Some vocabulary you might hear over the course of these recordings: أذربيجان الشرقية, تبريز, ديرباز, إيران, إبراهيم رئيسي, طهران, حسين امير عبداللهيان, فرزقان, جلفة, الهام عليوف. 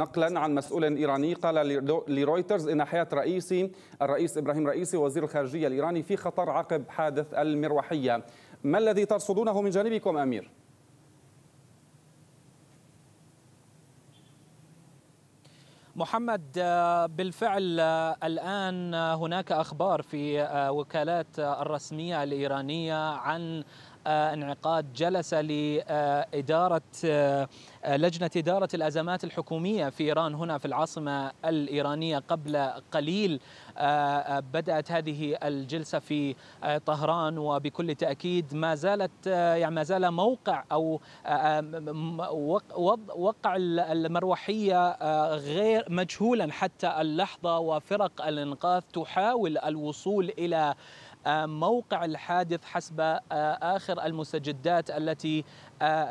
نقلا عن مسؤول إيراني قال لرويترز إن حياة الرئيس إبراهيم رئيسي وزير الخارجية الإيراني في خطر عقب حادث المروحية. ما الذي ترصدونه من جانبكم أمير؟ محمد، بالفعل الآن هناك أخبار في وكالات الرسمية الإيرانية عن انعقاد جلسة لإدارة لجنة إدارة الأزمات الحكومية في إيران هنا في العاصمة الإيرانية. قبل قليل بدأت هذه الجلسة في طهران، وبكل تأكيد ما زال موقع أو وقع المروحية غير مجهولا حتى اللحظة، وفرق الإنقاذ تحاول الوصول إلى موقع الحادث حسب آخر المستجدات التي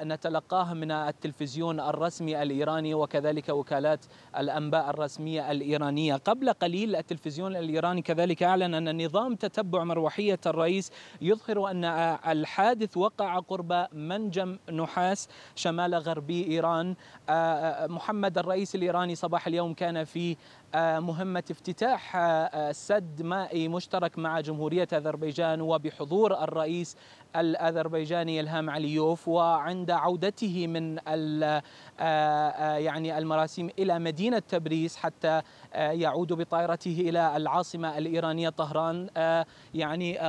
نتلقاها من التلفزيون الرسمي الإيراني وكذلك وكالات الأنباء الرسمية الإيرانية. قبل قليل التلفزيون الإيراني كذلك أعلن أن نظام تتبع مروحية الرئيس يظهر أن الحادث وقع قرب منجم نحاس شمال غربي إيران. محمد، الرئيس الإيراني صباح اليوم كان في مهمة افتتاح سد مائي مشترك مع جمهورية أذربيجان وبحضور الرئيس الأذربيجاني الهام عليوف، وعند عودته من المراسيم إلى مدينة تبريز حتى يعود بطائرته إلى العاصمة الإيرانية طهران،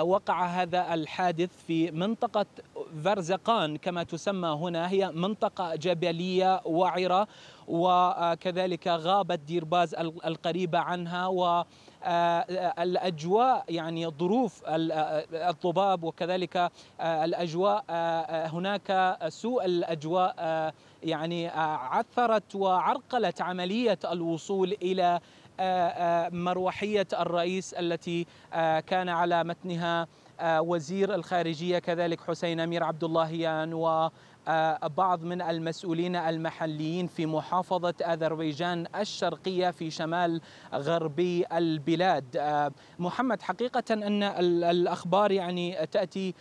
وقع هذا الحادث في منطقة فرزقان كما تسمى هنا. هي منطقة جبلية وعرة، وكذلك غابة ديرباز القريبة عنها، والأجواء ظروف الضباب وكذلك الأجواء هناك سوء الأجواء عثرت وعرقلت عملية الوصول إلى مروحية الرئيس التي كان على متنها وزير الخارجية كذلك حسين امير عبداللهيان وبعض من المسؤولين المحليين في محافظة أذربيجان الشرقية في شمال غربي البلاد. محمد، حقيقة ان الأخبار تأتي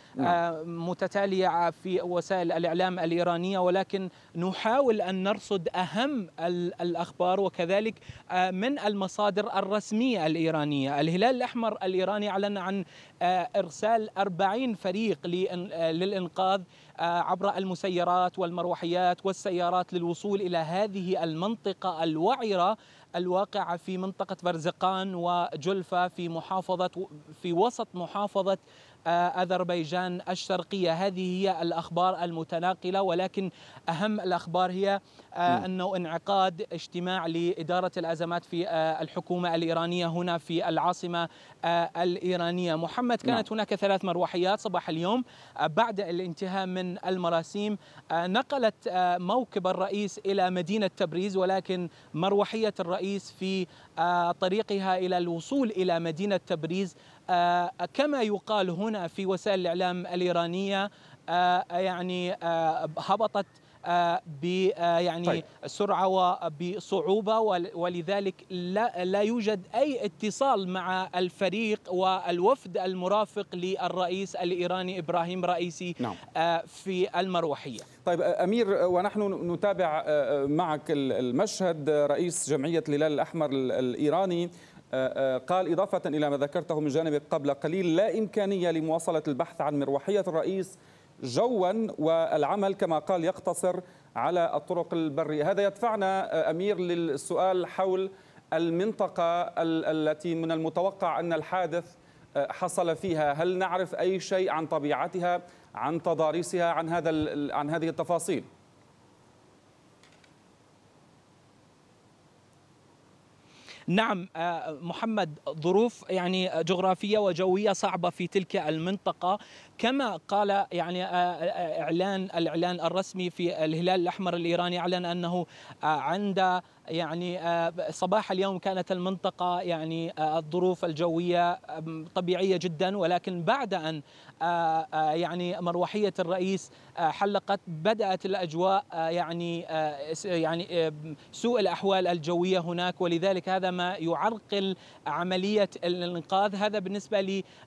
متتالية في وسائل الإعلام الإيرانية، ولكن نحاول ان نرصد اهم الأخبار وكذلك من المصادر الرسمية الإيرانية. الهلال الأحمر الإيراني اعلن عن إرسال 40 فريق للإنقاذ عبر المسيرات والمروحيات والسيارات للوصول إلى هذه المنطقة الوعرة الواقعة في منطقة فرزقان وجلفة في وسط محافظة أذربيجان الشرقية. هذه هي الأخبار المتناقلة، ولكن أهم الأخبار هي أنه انعقاد اجتماع لإدارة الأزمات في الحكومة الإيرانية هنا في العاصمة الإيرانية. محمد، كانت هناك 3 مروحيات صباح اليوم. بعد الانتهاء من المراسيم نقلت موكب الرئيس إلى مدينة تبريز، ولكن مروحية الرئيس في طريقها إلى الوصول إلى مدينة تبريز كما يقال هنا في وسائل الإعلام الإيرانية هبطت بسرعة وبصعوبة، ولذلك لا يوجد أي اتصال مع الفريق والوفد المرافق للرئيس الإيراني إبراهيم رئيسي في المروحية. طيب أمير، ونحن نتابع معك المشهد، رئيس جمعية الهلال الأحمر الإيراني قال إضافة إلى ما ذكرته من جانبك قبل قليل: لا إمكانية لمواصلة البحث عن مروحية الرئيس جوا، والعمل كما قال يقتصر على الطرق البرية. هذا يدفعنا أمير للسؤال حول المنطقة التي من المتوقع أن الحادث حصل فيها. هل نعرف أي شيء عن طبيعتها، عن تضاريسها، عن هذه التفاصيل؟ نعم محمد، ظروف جغرافية وجوية صعبة في تلك المنطقة كما قال الإعلان الرسمي في الهلال الأحمر الإيراني. أعلن أنه عند صباح اليوم كانت المنطقة الظروف الجوية طبيعية جدا، ولكن بعد أن مروحية الرئيس حلقت بدأت الأجواء سوء الأحوال الجوية هناك، ولذلك هذا ما يعرقل عملية الإنقاذ، هذا بالنسبة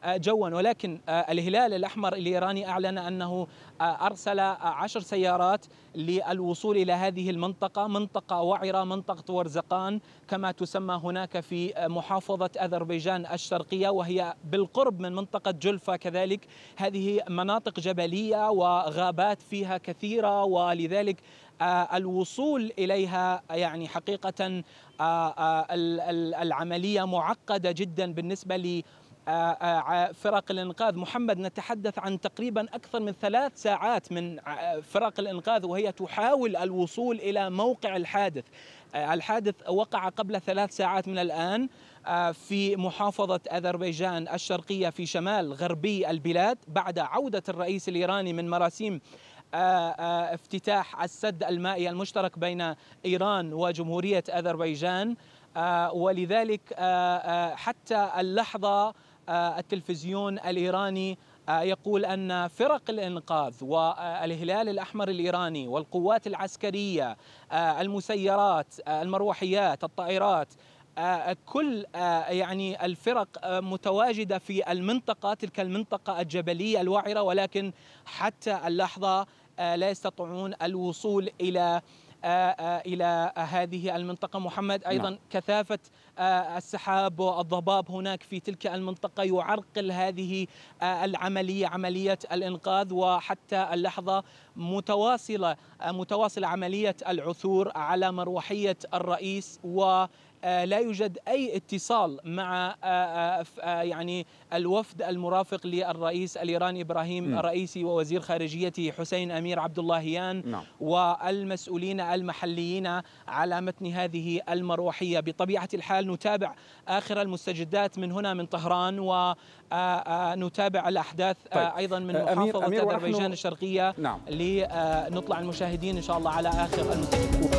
لجوا. ولكن الهلال الأحمر الإيراني أعلن أنه أرسل 10 سيارات للوصول إلى هذه المنطقة، منطقة وعرة، منطقة فرزقان كما تسمى هناك في محافظة أذربيجان الشرقية، وهي بالقرب من منطقة جلفة كذلك. هذه مناطق جبلية وغابات فيها كثيرة، ولذلك الوصول إليها يعني حقيقة العملية معقدة جدا بالنسبة ل فرق الإنقاذ. محمد، نتحدث عن تقريبا أكثر من 3 ساعات من فرق الإنقاذ وهي تحاول الوصول إلى موقع الحادث. الحادث وقع قبل 3 ساعات من الآن في محافظة أذربيجان الشرقية في شمال غربي البلاد، بعد عودة الرئيس الإيراني من مراسيم افتتاح السد المائي المشترك بين إيران وجمهورية أذربيجان. ولذلك حتى اللحظة التلفزيون الإيراني يقول أن فرق الإنقاذ والهلال الأحمر الإيراني والقوات العسكرية، المسيرات، المروحيات، الطائرات، كل يعني الفرق متواجدة في المنطقة، تلك المنطقة الجبلية الوعرة، ولكن حتى اللحظة لا يستطيعون الوصول إلى هذه المنطقة. محمد، أيضا نعم. كثافة السحاب والضباب هناك في تلك المنطقة يعرقل هذه العملية، عملية الإنقاذ، وحتى اللحظة متواصلة عملية العثور على مروحية الرئيس، و لا يوجد أي اتصال مع يعني الوفد المرافق للرئيس الإيراني إبراهيم رئيسي ووزير خارجيته حسين امير عبداللهيان والمسؤولين المحليين على متن هذه المروحية. بطبيعة الحال نتابع آخر المستجدات من هنا من طهران، ونتابع الأحداث أيضا من محافظة أذربيجان الشرقية لنطلع المشاهدين إن شاء الله على آخر المستجدات.